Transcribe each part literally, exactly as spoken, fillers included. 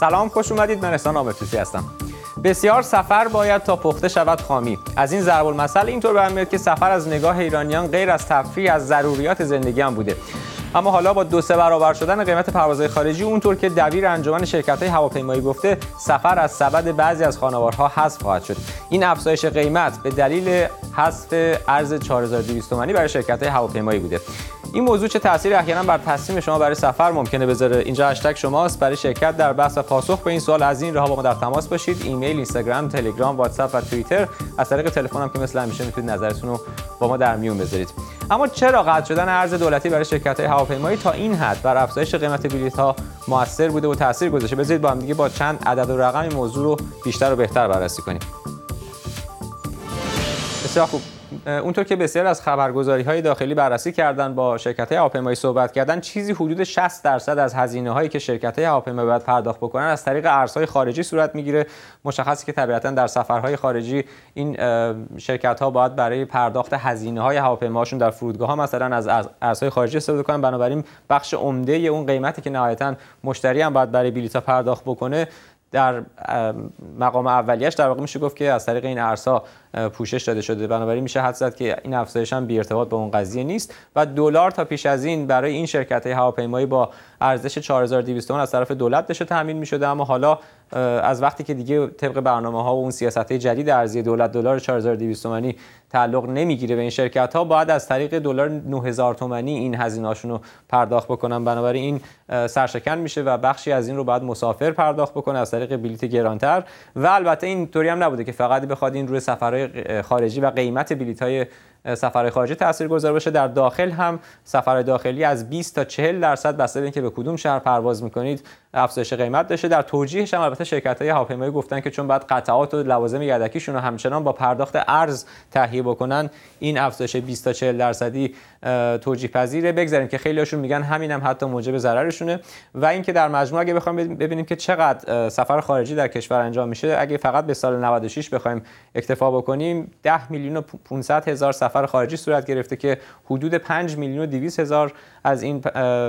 سلام، خوش اومدید. من احسان آمرتوسی هستم. بسیار سفر باید تا پخته شود خامی. از این ضرب المثل اینطور برمیاد که سفر از نگاه ایرانیان غیر از تفریح از ضروریات زندگی هم بوده. اما حالا با دو سه برابر شدن قیمت پروازهای خارجی، اونطور که دبیر انجمن شرکت‌های هواپیمایی گفته، سفر از سبد بعضی از خانوارها حذف خواهد شد. این افزایش قیمت به دلیل حذف ارز چهار هزار و دویست تومانی برای شرکت‌های هواپیمایی بوده. این موضوع چه تأثیری احیانا بر تصمیم شما برای سفر ممکنه بذاره؟ اینجا هشتگ شماست برای شرکت در بحث و پاسخ به این سوال. از این راه با ما در تماس باشید: ایمیل، اینستاگرام، تلگرام، واتساپ و توییتر. از طریق تلفن هم که مثل همیشه میتونید نظرتون رو با ما در میون بذارید. اما چرا قطع شدن ارز دولتی برای شرکت‌های هواپیمایی تا این حد بر افزایش قیمت بلیط‌ها مؤثر بوده و تأثیر گذاشته؟ بذارید با هم دیگه با چند عدد و رقم این موضوع رو بیشتر و بهتر بررسی کنیم. بسیار خوب. اونطور که بسیار از خبرگزاری‌های داخلی بررسی کردن، با شرکت‌های هواپیمایی صحبت کردن، چیزی حدود شصت درصد از هزینه‌هایی که شرکت‌های هواپیمایی باید پرداخت بکنن از طریق ارزهای خارجی صورت می‌گیره. مشخصه که طبیعتاً در سفرهای خارجی این شرکت‌ها باید برای پرداخت هزینه‌های هواپیماشون در فرودگاه‌ها مثلا از ارزهای خارجی استفاده کنن. بنابراین بخش عمده اون قیمتی که نهایتاً مشتری هم باید برای بلیط‌ها پرداخت بکنه در مقام اولیه‌اش در واقع میشه گفت که از طریق این ارزها پوشش داده شده. بنابراین میشه حد زد که این افزایش هم بی ارتباط با اون قضیه نیست و دلار تا پیش از این برای این شرکت‌های هواپیمایی با ارزش چهار هزار و دویست تومان از طرف دولت داشته تامین می‌شده. اما حالا از وقتی که دیگه طبق برنامه‌ها و اون سیاست‌های جدید ارزی دولت دلار چهار هزار و دویست تومانی تعلق نمیگیره به این شرکت‌ها، باید از طریق دلار نه هزار تومانی این هزینه‌هاشون رو پرداخت بکنن. بنابراین این سرشکن میشه و بخشی از این رو باید مسافر پرداخت بکنه از طریق بلیت گرانتر. و البته اینطوری هم نبوده که فقط بخواد این روی سفرهای خارجی و قیمت بلیت‌های سفرهای خارجی تاثیرگذار باشه. در داخل هم سفرهای داخلی از بیست تا چهل درصد بسته به اینکه به کدوم شهر پرواز می‌کنید افزایش قیمت داشته. در توجیهش هم البته شرکت‌های هواپیمایی گفتن که چون بعد قطعات و لوازم یدکیشون رو همچنان با پرداخت ارز تهیه بکنن، این افزایش بیست تا چهل درصدی توجیه پذیره. بگذاریم که خیلی‌هاشون میگن همینم هم حتی موجب ضررشونه. و اینکه در مجموع اگه بخوایم ببینیم که چقدر سفر خارجی در کشور انجام میشه، اگه فقط به سال نود و شش بخوایم اکتفا بکنیم، ده میلیون و پانصد هزار سفر خارجی صورت گرفته که حدود پنج میلیون و دویست هزار از این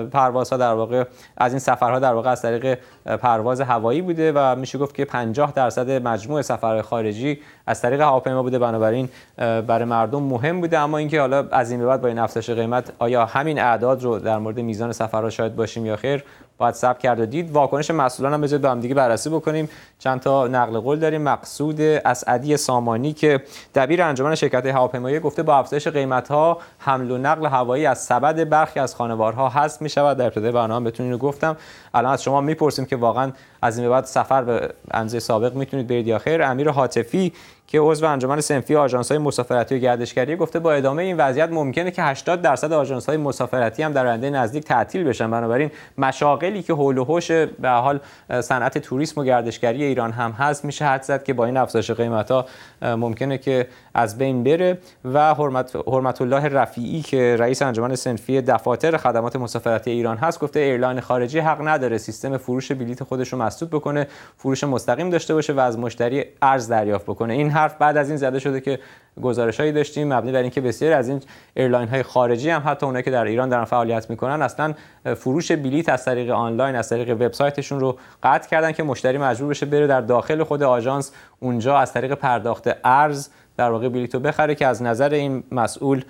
پروازها در واقع از این سفرها در واقع از طریق پرواز هوایی بوده و میشه گفت که پنجاه درصد مجموع سفرهای خارجی از طریق هواپیما بوده. بنابراین برای مردم مهم بوده. اما اینکه حالا از این به بعد با این افزایش قیمت آیا همین اعداد رو در مورد میزان سفرها شاید باشیم یا خیر، باید صبر کرد و دید. واکنش مسئولان هم بذارید با هم دیگه بررسی بکنیم. چند تا نقل قول داریم. مقصود اسعدی سامانی که دبیر انجمن شرکت‌های هواپیمایی گفته با افزایش قیمت‌ها حمل و نقل هوایی از سبد برخی از خانوارها حذف می‌شود. در ابتدای برنامه بتونین رو گفتم. الان از شما می‌پرسیم که واقعاً از این به بعد سفر به اندازه سابق می‌تونید برید یا خیر. امیر هاتفی که عضو انجمن صنفی آژانس‌های مسافرتی و گردشگری گفته با ادامه این وضعیت ممکنه که هشتاد درصد آژانس‌های مسافرتی هم در آینده نزدیک تعطیل بشن. بنابراین مشاغلی که حول و حوش به حال صنعت توریسم و گردشگری ایران هم هست، میشه حد زد که با این افزایش قیمت‌ها ممکنه که از بین بره. و حرمت حرمت الله رفیعی که رئیس انجمن صنفی دفاتر خدمات مسافرتی ایران هست گفته ایرلاین خارجی حق نداره سیستم فروش بلیت خودش رو مسدود بکنه، فروش مستقیم داشته باشه و از مشتری ارز دریافت بکنه. این حرف بعد از این زده شده که گزارش‌هایی داشتیم مبنی بر اینکه بسیار از این ایرلاین‌های خارجی هم حتی اونایی که در ایران دارن فعالیت می‌کنن اصلا فروش بلیت از طریق آنلاین از طریق وبسایتشون رو قطع کردن که مشتری مجبور بشه بره در داخل خود آژانس اونجا از طریق پرداخت ارز در واقع بلیتو بخره که از نظر این مسئول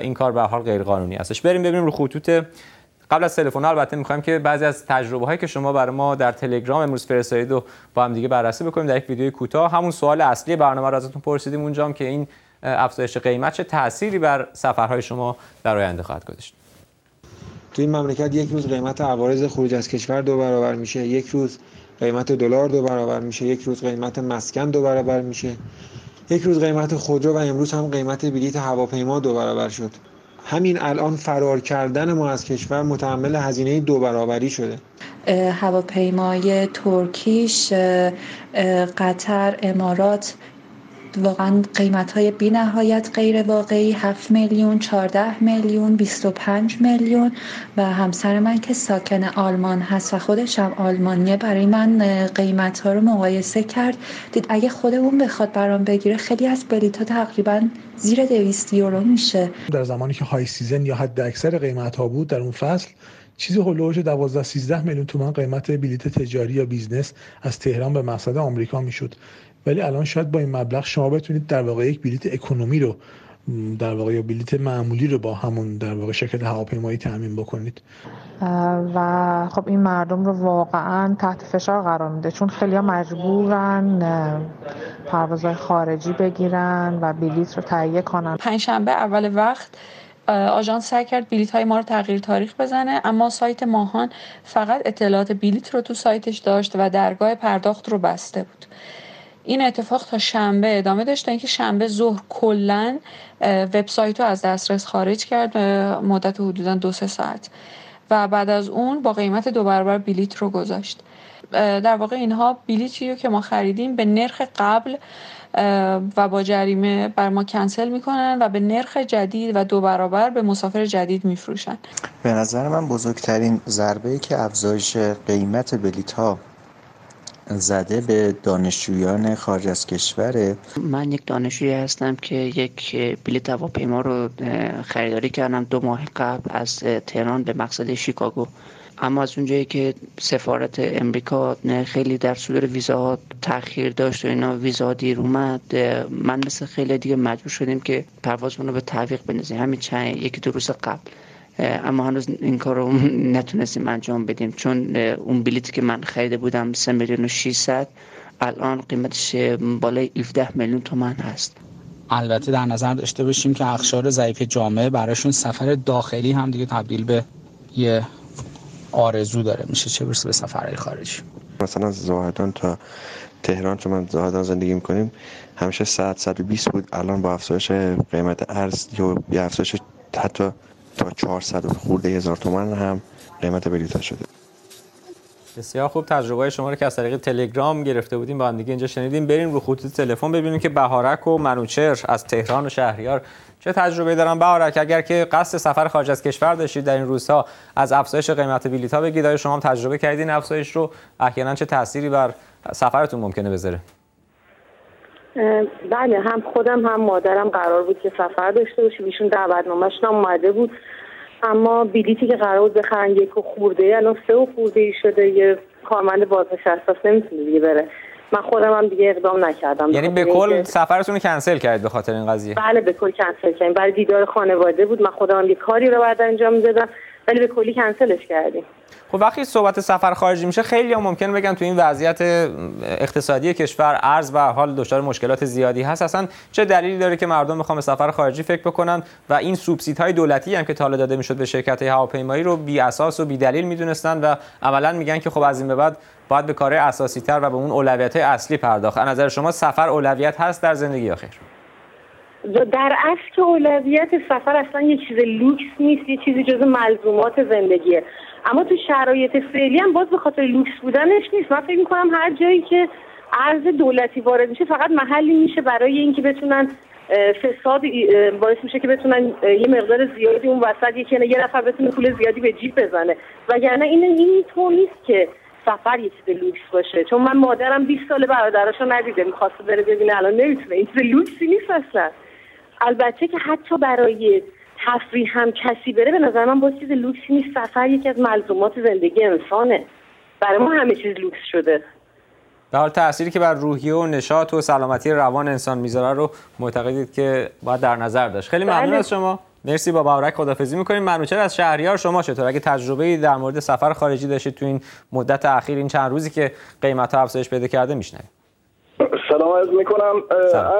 این کار به هر حال غیر قانونی هستش. بریم ببینیم رو خطوط قبل از تلفن‌ها. البته می‌خوایم که بعضی از تجربه‌هایی که شما برای ما در تلگرام امروز فرستادید رو با هم دیگه بررسی بکنیم در یک ویدیو کوتاه. همون سوال اصلی برنامه رو ازتون پرسیدیم اونجا هم که این افزایش قیمت چه تأثیری بر سفرهای شما در آینده خواهد گذاشت. تو این مملکت یک روز قیمت عوارض خروج از کشور دو برابر میشه، یک روز قیمت دلار دو برابر میشه، یک روز قیمت مسکن دو برابر میشه، یک روز قیمت خودرو و امروز هم قیمت بلیت هواپیما دو برابر شد. همین الان فرار کردن ما از کشور متحمل هزینه دو برابری شده. هواپیمای ترکیش، قطر، امارات واقعا قیمت‌های بی‌نهایت غیر واقعی، هفت میلیون، چهارده میلیون، بیست و پنج میلیون. و همسر من که ساکن آلمان هست و خودش هم آلمانیه، برای من قیمت‌ها رو مقایسه کرد، دید اگه خودمون بخواد برام بگیره خیلی از بلیط‌ها تقریبا زیر دویست یورو میشه. در زمانی که های سیزن یا حد اکثر قیمت‌ها بود در اون فصل، چیزی هولوش دوازده سیزده میلیون تومان قیمت بلیت تجاری یا بیزنس از تهران به مقصد آمریکا میشد. ولی الان شاید با این مبلغ شما بتونید در واقع یک بلیت اکونومی رو در واقع یا بلیت معمولی رو با همون در واقع شرکت هواپیمایی تامین بکنید. و خب این مردم رو واقعا تحت فشار قرار میده، چون خیلی‌ها مجبورن پروازهای خارجی بگیرن و بلیت رو تهیه کنن. پنجشنبه اول وقت آژانس سعی کرد بلیط‌های ما رو تغییر تاریخ بزنه، اما سایت ماهان فقط اطلاعات بلیط رو تو سایتش داشت و درگاه پرداخت رو بسته بود. این اتفاق تا شنبه ادامه داشت تا اینکه شنبه ظهر کلاً وبسایت رو از دسترس خارج کرد، مدت حدوداً دو سه ساعت، و بعد از اون با قیمت دو برابر بلیط رو گذاشت. در واقع اینها بلیطی رو که ما خریدیم به نرخ قبل و با جریمه بر ما کنسل میکنن و به نرخ جدید و دو برابر به مسافر جدید میفروشن. به نظر من بزرگترین ضربه‌ای که افزایش قیمت بلیط‌ها زده به دانشجویان خارج از کشوره. من یک دانشجویی هستم که یک بلیط هواپیما رو خریداری کردم دو ماه قبل از تهران به مقصد شیکاگو، اما از اونجایی که سفارت امریکا خیلی در صدور ویزاها تأخیر داشت و اینا ویزا دیر اومد، من مثل خیلی دیگه مجبور شدیم که پروازمون رو به تعویق بندازیم همین چند یکی دو روز قبل، اما هنوز این کار رو نتونستیم انجام بدیم، چون اون بلیتی که من خریده بودم سه میلیون و ششصد الان قیمتش بالای هفده میلیون تومان هست. البته در نظر داشته باشیم که اقشار ضعیف جامعه براشون سفر داخلی هم دیگه تبدیل به یه آرزو داره میشه، چه برسه به سفرهای خارجی. مثلا از زاهدان تا تهران، چون من زاهدان زندگی میکنیم، همیشه صد صد و بیست بود، الان با افزایش قیمت ارز یا افزایش حتی تا چهارصد و خورده هزار تومان هم قیمت بلیط شده. بسیار خوب، تجربه شما رو که از طریق تلگرام گرفته بودیم با هم دیگه اینجا شنیدیم. بریم رو خطوط تلفن ببینیم که بهارک و منوچهر از تهران و شهریار چه تجربه دارن. بهارک، اگر که قصد سفر خارج از کشور داشتید در این روزها، از افزایش قیمت بلیط‌ها بگید، آیا شما هم تجربه کردین افزایش رو؟ احیانا چه تأثیری بر سفرتون ممکنه بذاره؟ بله، هم خودم هم مادرم قرار بود که سفر داشته باشه، ایشون دعوتنامه‌شون هم اومده بود، اما بلیتی که قرار بود بخرن یک و خورده الان سه و خورده ای شده، یه کارمند بازنشسته است نمیتونه دیگه بره. من خودم هم دیگه اقدام نکردم. یعنی به کل سفرتون رو کنسل کردید به خاطر این قضیه؟ بله، به کل کنسل کردیم. برای دیدار خانواده بود، من خودم هم یه کاری رو بعد انجام میدادم، ولی به کلی کنسلش کردیم. خب وقتی صحبت سفر خارجی میشه، خیلی هم ممکنه بگن تو این وضعیت اقتصادی کشور ارز به هر حال دچار مشکلات زیادی هست، اصلا چه دلیلی داره که مردم بخوام سفر خارجی فکر بکنن و این سوبسیدهای دولتی هم که تا حالا داده میشد به شرکت‌های هواپیمایی رو بی اساس و بی دلیل میدونستان و عملاً میگن که خب از این به بعد باید به کارهای اساسی‌تر و به اون اولویت‌های اصلی پرداخت. از نظر شما سفر اولویت هست در زندگی آخر؟ در اصل که اولویت سفر اصلا یه چیز لوکس نیست، یه چیزی جزو ملزومات زندگیه، اما تو شرایط فعلی هم باز به خاطر لوکس بودنش نیست. من فکر می‌کنم هر جایی که ارز دولتی وارد میشه فقط محلی میشه برای اینکه بتونن فساد، باعث میشه که بتونن یه مقدار زیادی اون وسط یکی یه نفر بتونه پول زیادی به جیب بزنه، وگرنه این این طور نیست که سفر یه چیز لوکس باشه. چون من مادرم بیست ساله برادراشو ندیده، می‌خواسته بره ببینه، الان نمیتونه. این چیز لوکسی نیست اصلا. البته که حتی برای تفریح هم کسی بره، به نظر من باز چیز لوکسی نیست. سفر یکی از ملزومات زندگی انسانه، برای ما همه چیز لوکس شده. به حال تأثیری که بر روحیه و نشاط و سلامتی روان انسان میذاره رو معتقدید که باید در نظر داشت. خیلی ممنون از شما، مرسی. با بابرک خدافظی میکنیم. منوچهر از شهریار، شما چطور؟ اگه تجربه‌ای در مورد سفر خارجی داشتید تو این مدت اخیر، این چند روزی که قیمت‌ها افزایش پیدا کرده، میشنوید. سلام عرض میکنم.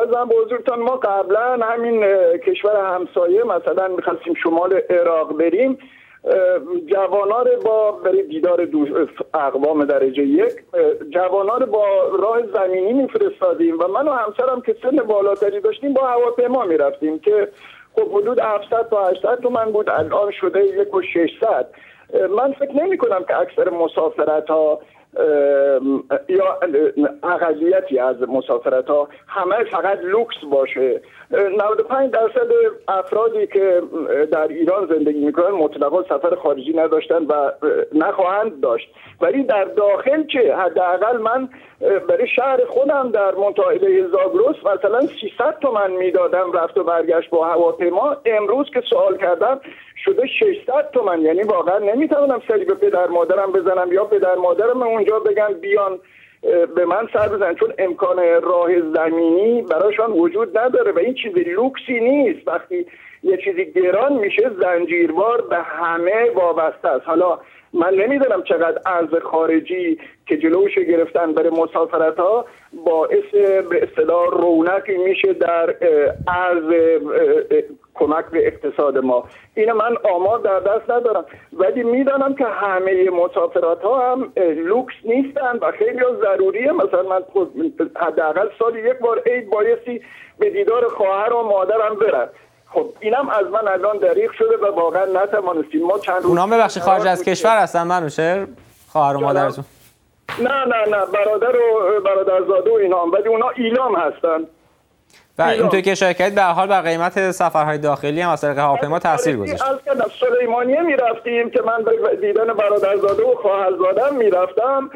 عرضم به حضورتان ما قبلا همین کشور همسایه مثلا میخواستیم شمال عراق بریم، جوانا رو با برای دیدار اقوام درجه یک جوانا رو با راه زمینی میفرستادیم و من و همسرم که سن بالاتری داشتیم با هواپیما میرفتیم که خب حدود هفتصد تا هشتصد تومان بود، الان شده یک و ششصد. من فکر نمی کنم که اکثر مسافرت ها یا اقلیتی از مسافرت ها همه فقط لوکس باشه. نود و پنج درصد افرادی که در ایران زندگی میکنن مطلقا سفر خارجی نداشتن و نخواهند داشت، ولی در داخل که حداقل من برای شهر خودم در منطقه زاگرس مثلا سیصد تومان میدادم رفت و برگشت با هواپیما، امروز که سوال کردم شده ششصد تومان. یعنی واقعا نمیتونم سری به پدر مادرم بزنم یا پدر مادرم اونجا بگن بیان به من سر بزنن، چون امکان راه زمینی براشان وجود نداره و این چیز لوکسی نیست. وقتی یه چیزی گران میشه زنجیروار به همه وابسته است. حالا من نمیدونم چقدر ارز خارجی که جلوش گرفتن برای مسافرت ها باعث به اصطلاح رونقی میشه در ارز کمک به اقتصاد ما. اینو من آمار در دست ندارم، ولی میدونم که همه مسافرت ها هم لوکس نیستن و خیلی ضروریه. مثلا من حداقل سال یک بار عید بایستی به دیدار خواهر و مادرم برم. خب اینم از من الان دریغ شده و واقعا نتوانستیم. ما چند روز اونا ببخشید خارج از کشور هستن منوشهر، خواهر و مادرتون؟ نه نه نه برادر و برادرزاده و اینا هم، ولی اونا ایلام هستن. بله اینطور که اشاره کردید به هر حال بر قیمت سفرهای داخلی هم از طریق هواپیما تاثیر گذاشت. از سلیمانیه میرفتیم که من به دیدن برادرزاده و خواهرزادم میرفتم،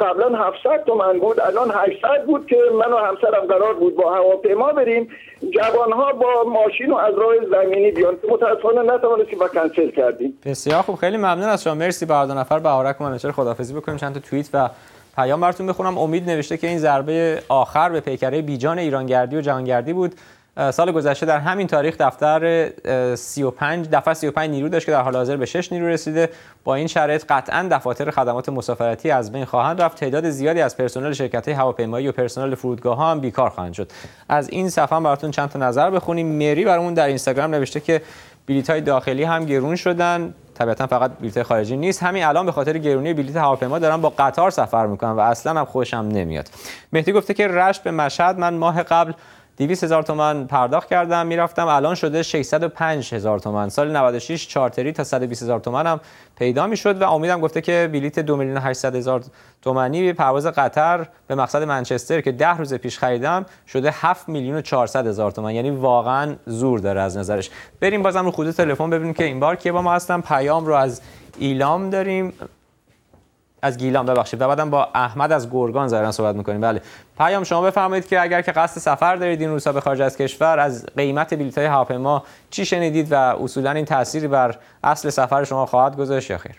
قبلا هفتصد تومان بود الان هشتصد بود که من و همسرم قرار بود با هواپیما بریم، جوانها با ماشین و از راه زمینی بیان، متاسفانه نتوانستیم و کنسل کردیم. بسیار خوب، خیلی ممنون از شما. مرسی برای دو نفر بهارک و منچر. خداحافظی بکنیم، چند تا توییت و پیام براتون بخونم. امید نوشته که این ضربه آخر به پیکره بیجان ایرانگردی و جهانگردی بود. سال گذشته در همین تاریخ دفتر سی و پنج دفعه سی و پنج نیرو داشت که در حال حاضر به شش نیرو رسیده. با این شرایط قطعاً دفاتر خدمات مسافرتی از بین خواهند رفت. تعداد زیادی از پرسنل شرکت‌های هواپیمایی و پرسنل فرودگاه‌ها هم بیکار خواهند شد. از این صفحه براتون چند تا نظر بخونیم. مری برامون در اینستاگرام نوشته که بلیط‌های داخلی هم گرون شدن. طبعا فقط بلیط خارجی نیست، همین الان به خاطر گرونی بلیط هواپیما دارم با قطار سفر میکنم و اصلا هم خوشم نمیاد. مهدی گفته که رشت به مشهد من ماه قبل دویست هزار تومان پرداخت کردم میرفتم، الان شده ششصد و پنج هزار تومان. سال نود و شش چارتری تا صد و بیست هزار تومان هم پیدا میشد. و امیدم گفته که بلیط دو میلیون و هشتصد هزار تومانی به پرواز قطر به مقصد منچستر که ده روز پیش خریدم شده هفت میلیون و چهارصد هزار تومان. یعنی واقعا زور داره از نظرش. بریم بازم رو خود تلفن ببینیم که این بار کی با ما هستن. پیام رو از ایلام داریم، از گیلان ببخشید، و بعدم با احمد از گرگان ظاهرا صحبت می‌کنیم. بله پیام شما بفرمایید که اگر که قصد سفر دارید این روزها به خارج از کشور، از قیمت بلیط‌های هواپیما چی شنیدید و اصولا این تأثیری بر اصل سفر شما خواهد گذاشت یا خیر؟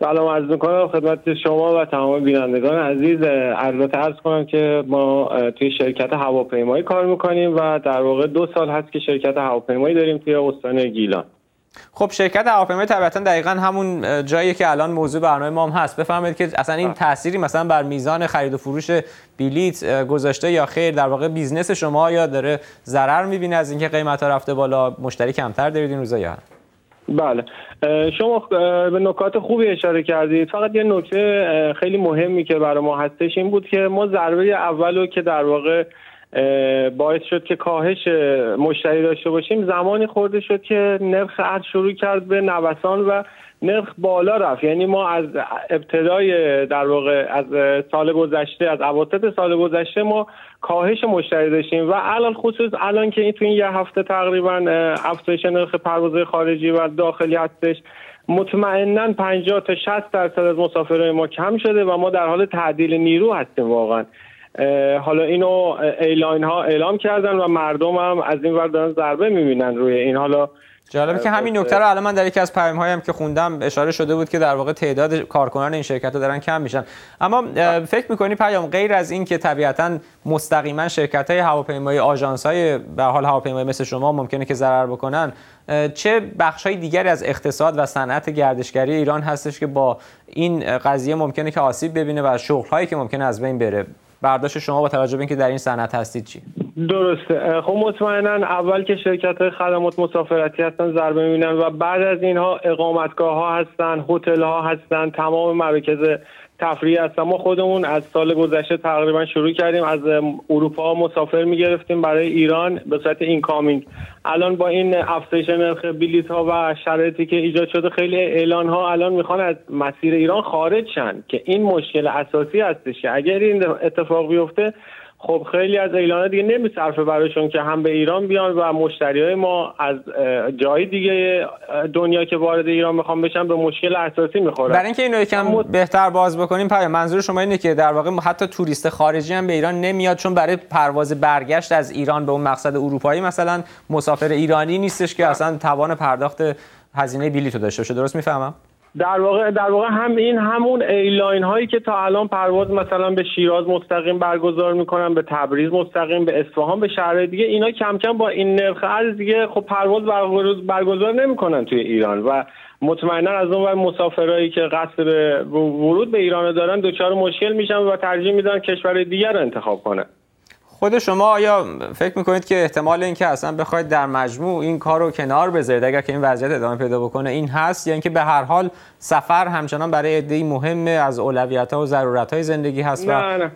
سلام عرض می‌کنم خدمت شما و تمام بینندگان عزیز. البته عرض کنم که ما توی شرکت هواپیمایی کار می‌کنیم و در واقع دو سال هست که شرکت هواپیمایی داریم توی استان گیلان. خب شرکت هواپیمایی طبیعتا دقیقاً همون جایی که الان موضوع برنامه ما هم هست. بفرمایید که اصلا این تأثیری مثلا بر میزان خرید و فروش بلیت گذاشته یا خیر؟ در واقع بیزنس شما یا داره ضرر می‌بینه از اینکه قیمت‌ها رفته بالا، مشتری کمتر دارید این روزا یا؟ بله شما به نکات خوبی اشاره کردید. فقط یه نکته خیلی مهمی که برای ما هستش این بود که ما ضربه اولو که در واقع باعث شد که کاهش مشتری داشته باشیم زمانی خورده شد که نرخ ارز شروع کرد به نوسان و نرخ بالا رفت. یعنی ما از ابتدای در واقع از سال گذشته از اواسط سال گذشته ما کاهش مشتری داشتیم و الان خصوص الان که این تو این یه هفته تقریبا افزایش نرخ پرواز خارجی و داخلی هستش مطمئناً پنجاه تا شصت درصد از مسافرهای ما کم شده و ما در حال تعدیل نیرو هستیم. واقعاً حالا اینو ایلاین ها اعلام کردن و مردم هم از این ور دارن ضربه میبینن روی این. حالا جالبه که همین نکته رو الان من در یکی از پیام هایم که خوندم اشاره شده بود که در واقع تعداد کارکنان این شرکت‌ها دارن کم میشن. اما فکر می‌کنی پیام غیر از این که طبیعتاً مستقیما شرکت‌های هواپیمایی، آژانس‌های به حال هواپیمایی مثل شما ممکنه که ضرر بکنن، چه بخش‌های دیگری از اقتصاد و صنعت گردشگری ایران هستش که با این قضیه ممکنه که آسیب ببینه و شغل‌هایی که ممکنه از بین بره؟ برداشت شما با توجه به اینکه در این صنعت هستید چی؟ درسته. خب مطمئنا اول که شرکت‌های خدمات مسافرتی هستن ضربه می‌بینن و بعد از اینها اقامتگاه‌ها هستن، هتل‌ها هستن، تمام مراکز تفریح هستن. ما خودمون از سال گذشته تقریبا شروع کردیم از اروپا مسافر می‌گرفتیم برای ایران به صورت اینکامینگ. الان با این افزایش نرخ بلیط‌ها و شرایطی که ایجاد شده خیلی اعلان‌ها الان می‌خوان از مسیر ایران خارج شن که این مشکل اساسی هستش که اگر این اتفاق بیفته خب خیلی از ایلان‌ها دیگه نمی‌صرفه برایشون که هم به ایران بیان و مشتریای ما از جای دیگه دنیا که وارد ایران میخوام بشن به مشکل اساسی میخورن. برای اینکه اینو یکم مد... بهتر باز بکنیم پیام، منظور شما اینه که در واقع حتی توریست خارجی هم به ایران نمیاد چون برای پرواز برگشت از ایران به اون مقصد اروپایی مثلا مسافر ایرانی نیستش که اصلا توان پرداخت هزینه بلیط داشته باشه. درست میفهمم؟ در واقع در واقع هم این همون ایرلاین هایی که تا الان پرواز مثلا به شیراز مستقیم برگزار میکنن، به تبریز مستقیم، به اصفهان، به شهرهای دیگه، اینا کم کم با این نرخ ارز دیگه خب پرواز برگزار نمیکنن توی ایران و مطمئنا از اون ور مسافرایی که قصد به ورود به ایران دارن دچار مشکل میشن و ترجیح میدن کشور دیگر رو انتخاب کنن. خود شما آیا فکر میکنید که احتمال این که اصلا بخواید در مجموع این کار رو کنار بذارید اگر که این وضعیت ادامه پیدا بکنه این هست، یا یعنی اینکه به هر حال سفر همچنان برای عده‌ای مهمه از اولویت‌ها و ضرورت‌های زندگی هست؟ و... نه نه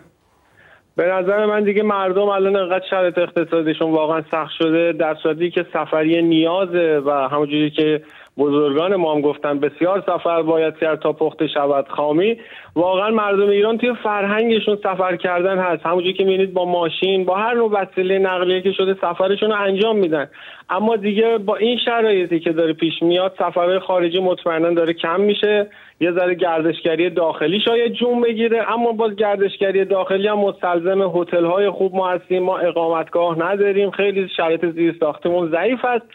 به نظر من دیگه مردم الان انقدر شرایط اقتصادیشون واقعا سخت شده در صورتی که سفری نیازه و همونجوری که بزرگان ما هم گفتن بسیار سفر باید کرد تا پخته شود خامی. واقعا مردم ایران توی فرهنگشون سفر کردن هست، همونجوری که می‌بینید با ماشین با هر نوع وسیله نقلیه که شده سفرشون رو انجام میدن. اما دیگه با این شرایطی که داره پیش میاد سفرهای خارجی مطمئنا داره کم میشه، یه ذره گردشگری داخلی شاید جون بگیره، اما باز گردشگری داخلی هم مستلزم هتل‌های خوب ما هستیم، ما اقامتگاه نداریم، خیلی شرایط زیرساختمون ضعیف است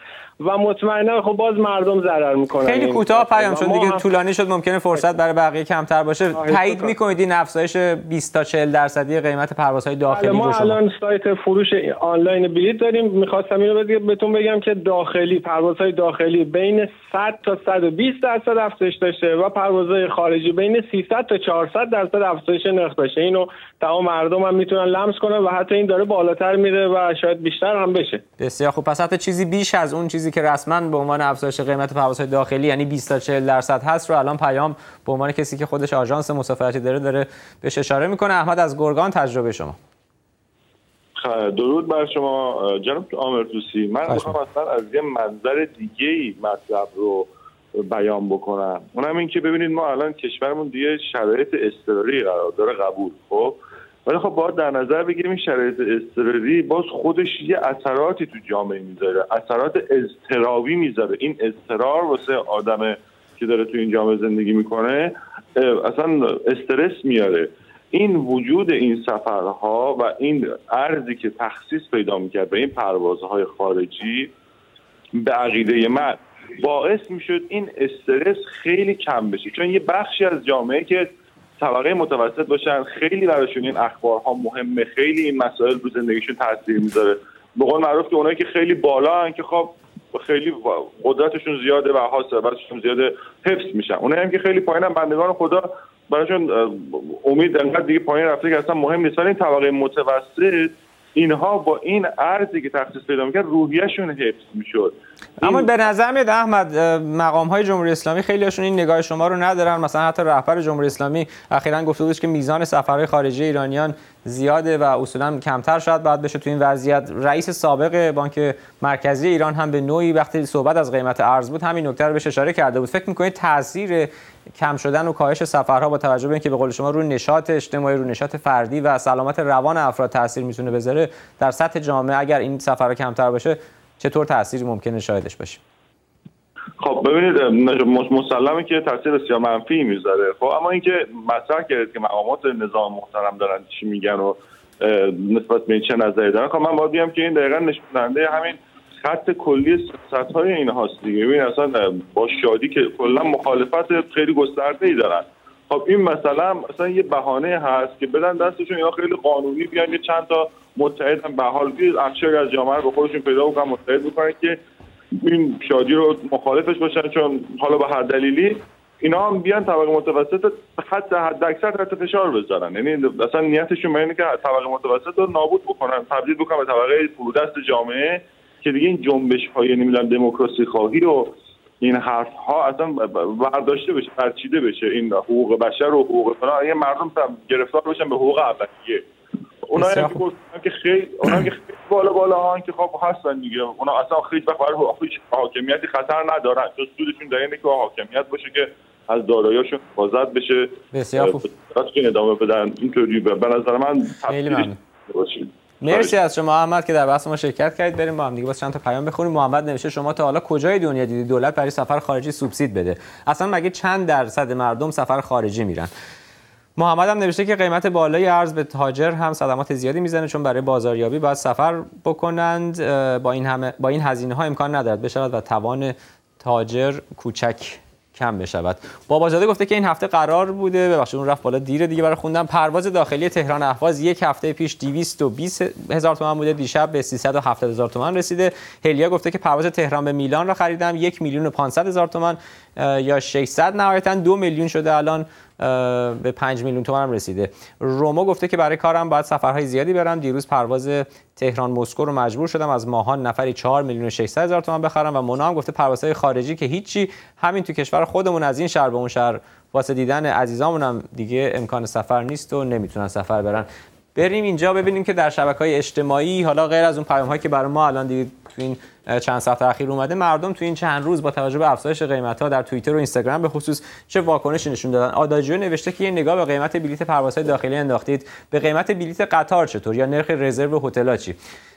و مطمئنا خب باز مردم ضرر میکنن. خیلی کوتاه پیام، چون دیگه طولانی شد ممکنه فرصت برای بقیه کمتر باشه. تایید میکنید این افزایش بیست تا چهل درصدی قیمت پروازهای داخلی رو شما؟ ما الان سایت فروش آنلاین بلیط داریم. می‌خواستم اینو بهتون بگم که داخلی پروازهای داخلی بین صد تا صد و بیست درصد افزایش داشته و پروازهای خارجی بین سیصد تا چهارصد درصد افزایش نرخ داشته. اینو تمام مردم هم میتونن لمس کنن و حتی این داره بالاتر میره و شاید بیشتر هم بشه. بسیار خب، پس حتی چیزی بیش از اون چیزی که رسما به عنوان افزایش قیمت پروازهای داخلی یعنی بیست تا چهل درصد هست رو الان پیام به عنوان کسی که خودش آژانس مسافرتی داره داره بهش اشاره میکنه. احمد از گرگان، تجربه شما. درود بر شما جناب آمرتوسی. من میخوام اصلا از یه منظر دیگه‌ای مطلب رو بیان بکنم، اونم این که ببینید ما الان کشورمون دیگه شرایط اضطراری قرار داره، قبول، خب، ولی خب باید در نظر بگیریم این شرایط اضطراری باز خودش یه اثراتی تو جامعه میذاره، اثرات اضطراری میذاره. این اضطرار واسه آدم که داره تو این جامعه زندگی میکنه اصلا استرس میاره. این وجود این سفرها و این ارزی که تخصیص پیدا میکرد به این پروازهای خارجی به عقیده من باعث میشد این استرس خیلی کم بشه، چون یه بخشی از جامعه که طبقه متوسط باشن خیلی براشون این اخبارها مهمه، خیلی این مسائل رو زندگیشون تاثیر میذاره. به قول معروف که اونایی که خیلی بالا هن که خب خیلی قدرتشون زیاده و حاصل براشون زیاده حفظ میشن، اونایی هم که خیلی پایینن بندگان خدا براشون امید انقدر دیگه پایین رفته که اصلا مهم نیست. این طبقه متوسط اینها با این ارزی که تخصیص پیدا می‌کرد روحیه‌شون حفظ می‌شد. اما به نظر میاد احمد مقام‌های جمهوری اسلامی خیلی‌هاشون این نگاه شما رو ندارن. مثلا حتی رهبر جمهوری اسلامی اخیراً گفته بود که میزان سفرهای خارجی ایرانیان زیاده و اصولاً کمتر شاید باید بشه تو این وضعیت. رئیس سابق بانک مرکزی ایران هم به نوعی وقتی صحبت از قیمت ارز بود همین نکته رو بهش اشاره کرده بود. فکر می‌کنید تاثیر کم شدن و کاهش سفرها با توجه به اینکه به قول شما روی نشاط اجتماعی، روی نشاط فردی و سلامت روان افراد تاثیر می‌تونه بذاره در سطح جامعه، اگر این سفرها کمتر باشه چطور تاثیری ممکنه شاهدش باشیم؟ خب ببینید مسلمه که تاثیر بسیار منفی میذاره. خب اما اینکه مطرح کرد که مقامات نظام محترم دارن چی میگن و نسبت به این چه نظری دارن، خب من باید بگم که این دقیقاً نشوننده همین خط کلی سیاست‌های اینهاست دیگه. ببین اصلا با شادی که کلا مخالفت خیلی گسترده‌ای دارن، خب این مثلا اصلا یه بهانه هست که بدن دستشون اینا خیلی قانونی بیان یه چند تا متحدن به حال بی اکثر از جامعه رو خودشون پیدا بکنن متحد بکنن که این شادی رو مخالفش باشن، چون حالا به هر دلیلی اینا هم بیان طبقه متوسط حتی حد اکثر تحت فشار بذارن، یعنی اصلا نیتشون اینه که طبقه متوسط رو نابود بکنن، تبدیل بکنن به طبقه فرودست جامعه که دیگه این جنبش‌های نمیدونم دموکراسی خواهی رو این حرف ها اصلا برداشته بشه، پرچیده بشه، این حقوق بشر و حقوق فلان، یه مردم گرفتار بشن به حقوق اولیه. اونا هم که گفتن که خیلی اونا که خیلی بالا بالا ها که خب هستن دیگه، اونا اصلا خیلی بخوره هیچ حاکمیتی خطر ندارن، چون سودشون در اینه که حاکمیت باشه که از دارایی‌هاشون حفاظت بشه. بسیار خوب. راستین ادامه بدن اینطوری به نظر من تفصیلی باشه. مرسی از شما محمد که در بحث ما شرکت کردید. بریم با هم دیگه واسه چند تا پیام بخونیم. محمد نوشته شما تا حالا کجای دنیا دیدید دولت برای سفر خارجی سوبسید بده؟ اصلا مگه چند درصد مردم سفر خارجی میرن؟ محمد هم نوشته که قیمت بالای ارز به تاجر هم صدمات زیادی میزنه، چون برای بازاریابی باید سفر بکنند، با این همه با این هزینه ها امکان ندارد بشود و توان تاجر کوچک کم بشود. باباجاده گفته که این هفته قرار بوده، ببخشید اون رفت بالا دیره دیگه برای خوندم، پرواز داخلی تهران اهواز یک هفته پیش دویست و بیست هزار تومان بوده، دیشب به سیصد و هفتاد هزار تومان رسیده. هلیا گفته که پرواز تهران به میلان را خریدم یک میلیون و پانصد هزار تومان یا ششصد، نهایتاً دو میلیون شده، الان به پنج میلیون تومان هم رسیده. روما گفته که برای کارم باید سفرهای زیادی برم، دیروز پرواز تهران مسکو رو مجبور شدم از ماهان نفری چهار میلیون و ششصد هزار تومان بخرم. و مونا هم گفته پروازهای خارجی که هیچی، همین تو کشور خودمون از این شهر به اون شهر واسه دیدن عزیزامون هم دیگه امکان سفر نیست و نمیتونن سفر برن. بریم اینجا ببینیم که در شبکه‌های اجتماعی، حالا غیر از اون پیام‌هایی که برای ما الان دیدید تو این چند ساعت اخیر اومده، مردم تو این چند روز با توجه به افزایش قیمت‌ها در توییتر و اینستاگرام به خصوص چه واکنشی نشون دادن. آداجیو نوشته که یه نگاه به قیمت بلیت پروازهای داخلی انداختید، به قیمت بلیت قطار چطور، یا نرخ رزرو هتل‌ها چی؟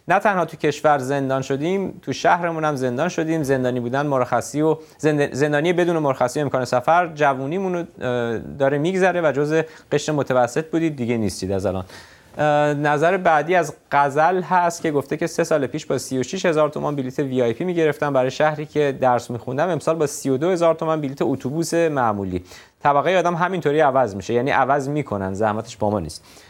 نه تنها تو کشور زندان شدیم، تو شهرمون هم زندان شدیم. زندانی بودن مرخصی و زند... زندانی بدون مرخصی امکان سفر، جوونیمون رو داره میگذره و جزء قشر متوسط بودید دیگه نیستید از الان. نظر بعدی از غزل هست که گفته که سه سال پیش با سی و شش هزار تومان بلیت وی آی پی میگرفتم برای شهری که درس میخوندم، امسال با سی و دو هزار تومان بلیت اتوبوس معمولی. طبقه آدم همینطوری عوض میشه، یعنی عوض میکنن، زحمتش با ما نیست.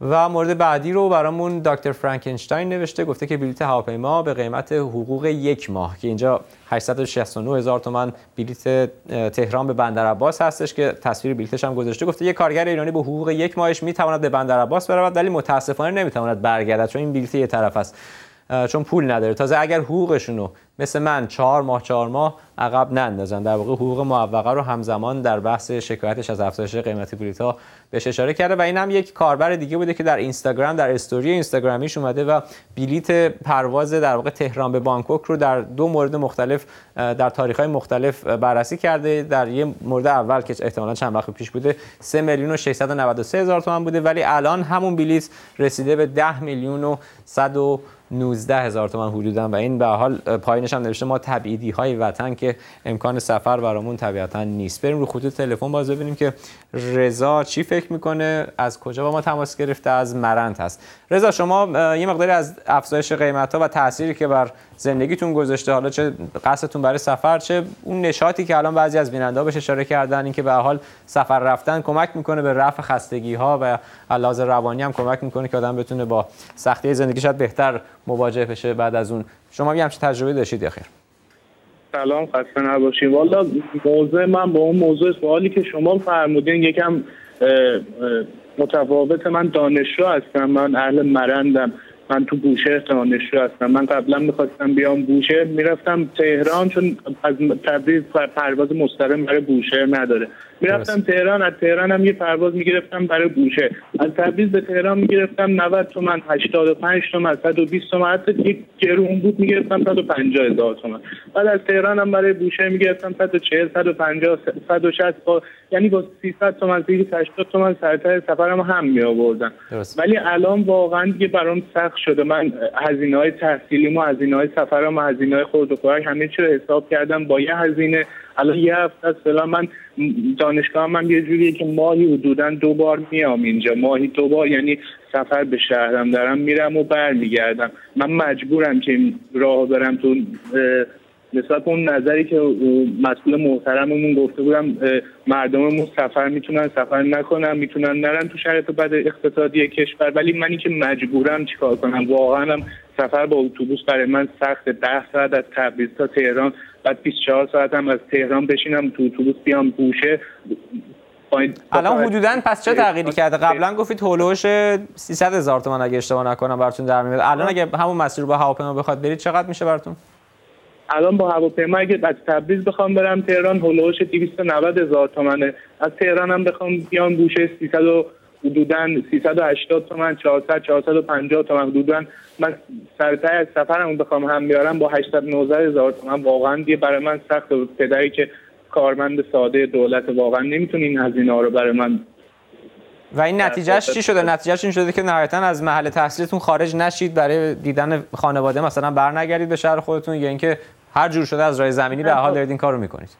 و مورد بعدی رو برامون دکتر فرانکنشتاین نوشته، گفته که بلیت هواپیما به قیمت حقوق یک ماه که اینجا هشتصد و شصت و نه هزار تومان بلیت تهران به بندرعباس هستش که تصویر بلیتش هم گذاشته، گفته یک کارگر ایرانی با حقوق یک ماهش میتواند به بندرعباس برود ولی متاسفانه نمیتواند برگردد، چون این بلیت یک طرف است، چون پول نداره. تازه اگر حقوقشونو مثل من چهار ماه چهار ماه عقب نندازن، در واقع حقوق معوقه رو همزمان در بحث شکایتش از افزایش قیمت بلیط‌ها بهش اشاره کرده. و این هم یک کاربر دیگه بوده که در اینستاگرام در استوری اینستاگرامیش اومده و بلیت پرواز در واقع تهران به بانکوک رو در دو مورد مختلف در تاریخ‌های مختلف بررسی کرده. در یک مورد اول که احتمالاً چند وقت پیش بوده سه میلیون و ششصد و نود و سه هزار تومان بوده، ولی الان همون بلیت رسیده به ده میلیون و صد و نوزده هزار تومان حدوداً. و این به حال پایینش هم نوشته ما تبعیدی‌های وطن که امکان سفر برامون طبیعتاً نیست. بریم رو خطوط تلفن باز ببینیم که رضا چی فکر می‌کنه، از کجا با ما تماس گرفته، از مرند هست. رضا شما یه مقداری از افزایش قیمت‌ها و تأثیری که بر زندگیتون گذاشته، حالا چه قصدتون برای سفر، چه اون نشاطی که الان بعضی از بیننده‌ها بهش اشاره کردن، اینکه به حال سفر رفتن کمک می‌کنه به رفع خستگی‌ها و علاوه روانی هم کمک می‌کنه که آدم بتونه با سختی‌های زندگیش بهتر مواجه بشه بعد از اون. شما هم همچین تجربه داشتید یا خیر؟ سلام، خسته نباشید. والا موضوع من با اون موضوع سوالی که شما فرمودین یکم متفاوت. من دانشجو هستم، من اهل مرندم، من تو بوشهر دانشجو هستم. من قبلا میخواستم بیام بوشهر، میرفتم تهران، چون از تبریز پرواز مستقیم برای بوشهر نداره، میرفتم تهران، از تهران هم یه پرواز میگرفتم برای بوشهر، از تبریز به تهران میگرفتم نود تومان، هشتاد و پنج تومان، صد و بیست تومان، حتی یک گرون بود میگرفتم صد و پنجاه هزار تومان. بعد از تهران هم برای بوشهر میگرفتم صد و چهل، صد و پنجاه، صد و شصت، یعنی با سیصد تومان، هشتاد تومان سرتای سفرم هم میآوردن. ولی الان واقعا دیگه برام سخت شده. من هزینه‌های تحصیلیمو، هزینه‌های سفرم، هزینه‌های خورد و خوراک، همه چی رو حساب کردم با یه هزینه. الان یه هفته اصلا من دانشگاه من یه جوریه که ماهی حدوداً دو بار میام اینجا، ماهی دو بار یعنی سفر به شهرم دارم میرم و برمیگردم. من مجبورم که راه برم تو نسبت به اون نظری که مسئول محترممون گفته بودم مردممون سفر میتونن سفر نکنن، میتونن نرن تو شرایط بد اقتصادی کشور، ولی منی که مجبورم چیکار کنم؟ واقعا هم سفر با اتوبوس برای من سخت. ده ساعت از تبریز تا تهران بعد بیست و چهار ساعت هم از تهران بشینم تو اتوبوس بیام بوشهر. الان حدوداً پس چه تغییری کرده؟ قبلا گفتید هولوش سیصد هزار تومان اگه اشتباه نکنم براتون در میاد. الان اگه همون مسیر رو با هواپیما بخواد برید چقدر میشه براتون؟ الان با هواپیما اگه از تبریز بخوام برم تهران هولوش دویست و نود هزار تومانه. از تهران هم بخوام بیام بوشهر سیصد حدوداً سیصد و هشتاد تومان چهارصد چهارصد و پنجاه تومان حدوداً. من سرتای از سفرمو بخوام هم بیارم با هشتصد و نوزده هزار تومان واقعاً دیگه برای من سخت. پدری که کارمند ساده دولت واقعا نمیتونه این هزینه‌ها رو برای من. و این نتیجهش چی شده؟ نتیجهش این شده که نهایتاً از محل تحصیلتون خارج نشید، برای دیدن خانواده مثلا برنگردید به شهر خودتون، یا اینکه هر جور شده از راه زمینی به حال دارید این کارو میکنید؟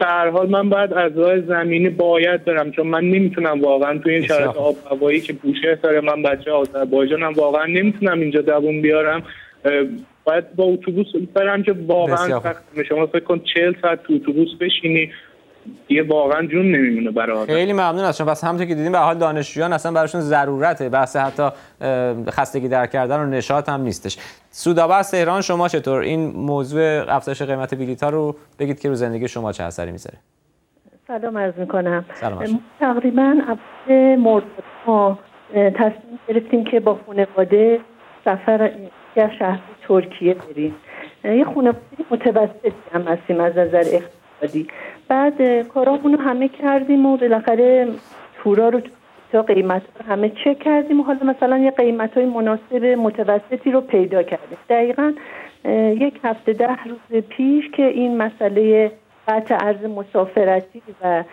در حال من بعد از راه زمینی باید برم، چون من نمیتونم واقعا تو این شرایط آب هوایی که بوشهر داره، من بچه آذربایجانم، واقعا نمیتونم اینجا دووم بیارم. باید با اتوبوس برم که واقعا سخت میشه. شما فکر کن چهل ساعت تو اتوبوس بشینی دیگه واقعا جون نمیمونه برای آدم. خیلی ممنون از شما. پس همونطور که دیدیم به حال دانشجویان اصلا براشون ضرورته، بحث حتی خستگی در کردن و نشاط هم نیستش. سودابه از تهران شما چطور این موضوع افزایش قیمت بلیط‌ها رو بگید که رو زندگی شما چه اثری میذاره؟ سلام عرض می‌کنم. تقریبا اول مرداد ما تصمیم گرفتیم که با خانواده سفر در شهر ترکیه بریم. یه خانواده متوسطی هم هستیم از نظر اقتصادی. بعد کارامون رو همه کردیم و بالاخره تورا رو تا قیمت رو همه چک کردیم و حالا مثلا یه قیمت‌های مناسب متوسطی رو پیدا کردیم. دقیقاً یک هفته ده روز پیش که این مسئله قطع ارز مسافرتی و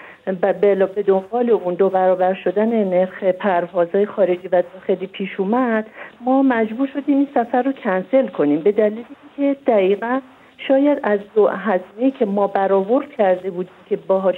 به دنبال اون دو برابر شدن نرخ پروازهای خارجی و داخلی پیش اومد، ما مجبور شدیم این سفر رو کنسل کنیم به دلیلی که دقیقا شاید از دو هزینه‌ای که ما برآورد کرده بودیم که باهاش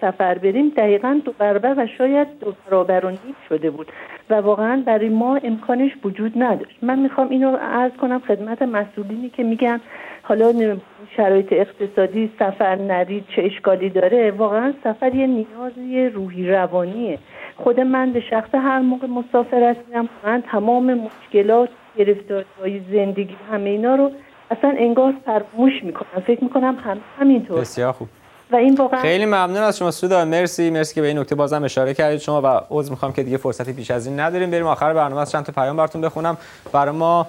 سفر بریم دقیقا دو برابر و شاید دو برابر و نیم شده بود و واقعا برای ما امکانش وجود نداشت. من میخوام اینو عرض کنم خدمت مسئولینی که میگن حالا شرایط اقتصادی سفر نرید چه اشکالی داره. واقعا سفر یه نیازی روحی روانیه. خود من به شخص هر موقع مسافر هستم من تمام مشکلات، گرفتاری‌های زندگی، همه اینا رو اصلا انگار فراموش میکنم. فکر میکنم هم همینطور. بسیار خوب. و این واقعا خیلی ممنون از شما سودا. مرسی مرسی که به این نکته بازم اشاره کردید شما، و عذر میخوام که دیگه فرصتی بیش از این نداریم. بریم آخر برنامه از چند تا پیام براتون بخونم. برای ما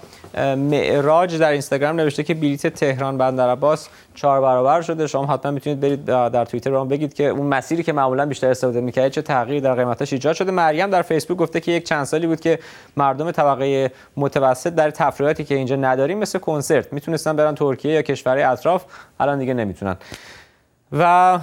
معراج در اینستاگرام نوشته که بلیت تهران بندرعباس چهار برابر شده. شما حتما میتونید برید در توییتر برام بگید که اون مسیری که معمولا بیشتر استفاده میکردید چه تغییری در قیمتاش ایجاد شده. مریم در فیسبوک گفته که یک چند سالی بود که مردم طبقه متوسط در تفریحاتی که اینجا نداریم مثل کنسرت میتونستن برن ترکیه یا کشورهای اطراف، الان دیگه نمیتونن. و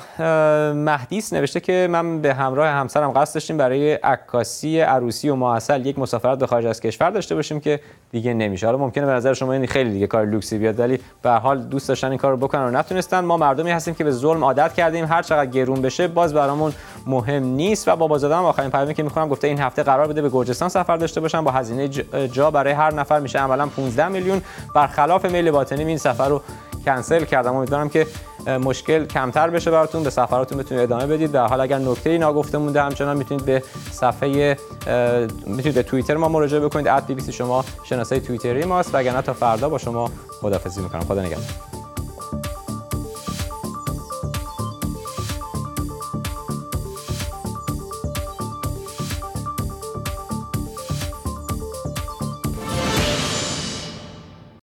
مهدیس نوشته که من به همراه همسرم قصد داشتیم برای عکاسی عروسی و ماعسل یک مسافرت به خارج از کشور داشته باشیم که دیگه نمیشه. حالا ممکنه به نظر شما این خیلی دیگه کار لوکسی بیاد، ولی به هر حال دوست داشتن این کارو بکنن و نتونستن. ما مردمی هستیم که به ظلم عادت کردیم، هر چقدر گرون بشه باز برامون مهم نیست. و بابازاده هم آخرین پیامی که میخونم گفته این هفته قرار بوده به گرجستان سفر داشته باشم با هزینه جا برای هر نفر میشه عملاً پانزده میلیون. برخلاف میل باطنی این سفر رو کنسل کردم. امیدوارم که مشکل کمتر بشه براتون، به سفراتون بتونید ادامه بدید. در حال اگر نکته‌ای ناگفته مونده همچنان میتونید به صفحه میتونید به توییتر ما مراجعه بکنید. ات بی بی سی شما شناسه توییتری ماست. وگرنه تا فردا با شما خداحافظی می‌کنم. خدا نگهدار.